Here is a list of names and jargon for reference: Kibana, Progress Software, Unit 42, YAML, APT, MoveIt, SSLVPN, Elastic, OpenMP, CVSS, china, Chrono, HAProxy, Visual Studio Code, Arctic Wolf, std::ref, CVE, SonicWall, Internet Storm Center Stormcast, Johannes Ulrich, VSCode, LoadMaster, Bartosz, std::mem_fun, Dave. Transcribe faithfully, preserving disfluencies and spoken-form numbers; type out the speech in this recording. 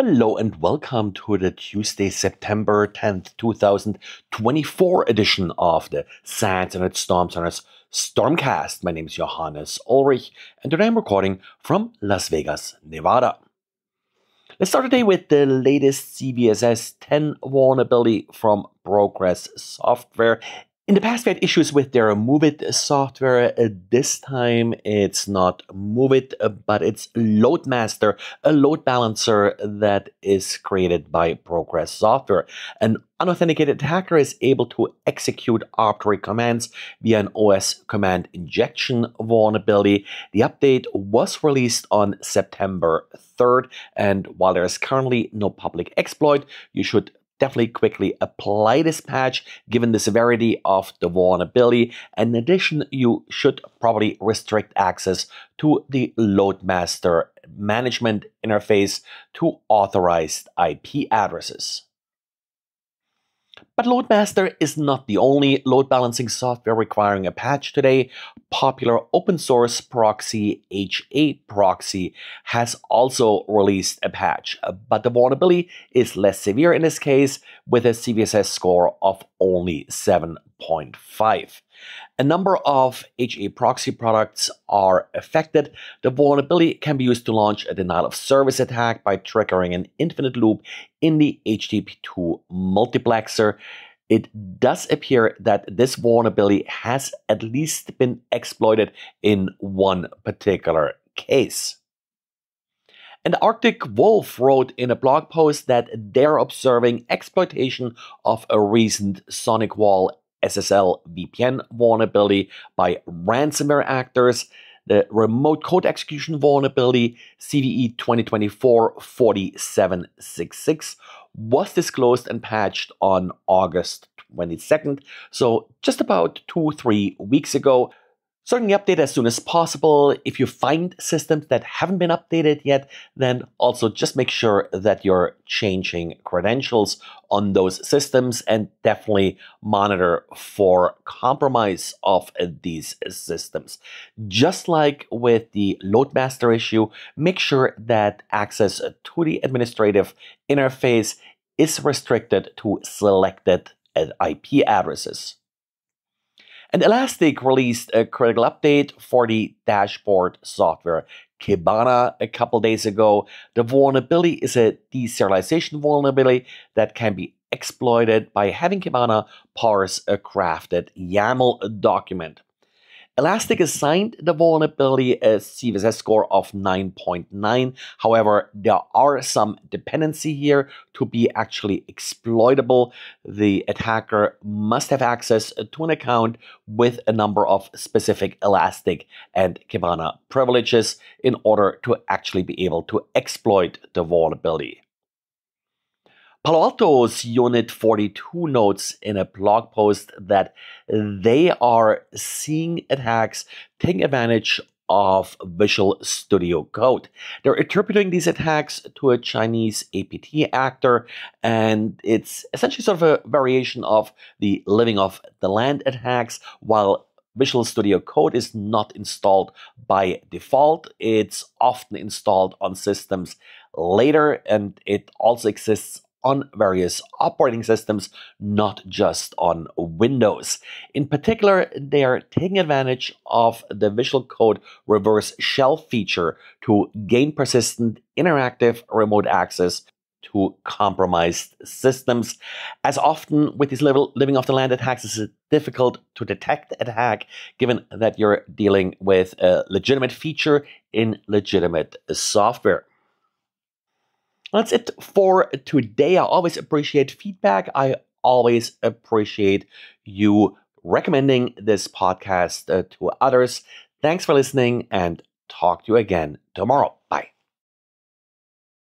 Hello and welcome to the Tuesday, September tenth, two thousand twenty-four edition of the Sands and its Storms and its Stormcast. My name is Johannes Ulrich and today I'm recording from Las Vegas, Nevada. Let's start today with the latest C V S S ten vulnerability from Progress Software. In the past, we had issues with their MoveIt software. This time, it's not MoveIt, but it's LoadMaster, a load balancer that is created by Progress Software. An unauthenticated hacker is able to execute arbitrary commands via an O S command injection vulnerability. The update was released on September third, and while there is currently no public exploit, you should definitely quickly apply this patch given the severity of the vulnerability. In addition, you should probably restrict access to the LoadMaster management interface to authorized I P addresses. But LoadMaster is not the only load balancing software requiring a patch today. Popular open source proxy HAProxy has also released a patch, but the vulnerability is less severe in this case with a C V S S score of only seven point five. A number of HAProxy products are affected. The vulnerability can be used to launch a denial of service attack by triggering an infinite loop in the H T T P two multiplexer. It does appear that this vulnerability has at least been exploited in one particular case. And Arctic Wolf wrote in a blog post that they're observing exploitation of a recent SonicWall S S L V P N vulnerability by ransomware actors, the remote code execution vulnerability C V E twenty twenty-four forty-seven sixty-six was disclosed and patched on August twenty-second, so just about two, three weeks ago. Certainly update as soon as possible. If you find systems that haven't been updated yet, then also just make sure that you're changing credentials on those systems and definitely monitor for compromise of these systems. Just like with the LoadMaster issue, make sure that access to the administrative interface is restricted to selected I P addresses. And Elastic released a critical update for the dashboard software Kibana a couple days ago. The vulnerability is a deserialization vulnerability that can be exploited by having Kibana parse a crafted YAML document. Elastic assigned the vulnerability a C V S S score of nine point nine. However, there are some dependency here to be actually exploitable. The attacker must have access to an account with a number of specific Elastic and Kibana privileges in order to actually be able to exploit the vulnerability. Palo Alto's Unit forty-two notes in a blog post that they are seeing attacks taking advantage of Visual Studio Code. They're attributing these attacks to a Chinese A P T actor, and it's essentially sort of a variation of the living off the land attacks. While Visual Studio Code is not installed by default, it's often installed on systems later, and it also exists on various operating systems, not just on Windows. In particular, they are taking advantage of the Visual Code reverse shell feature to gain persistent interactive remote access to compromised systems. As often with these living off the land attacks, it's difficult to detect the attack given that you're dealing with a legitimate feature in legitimate software. That's it for today. I always appreciate feedback. I always appreciate you recommending this podcast uh, to others. Thanks for listening and talk to you again tomorrow.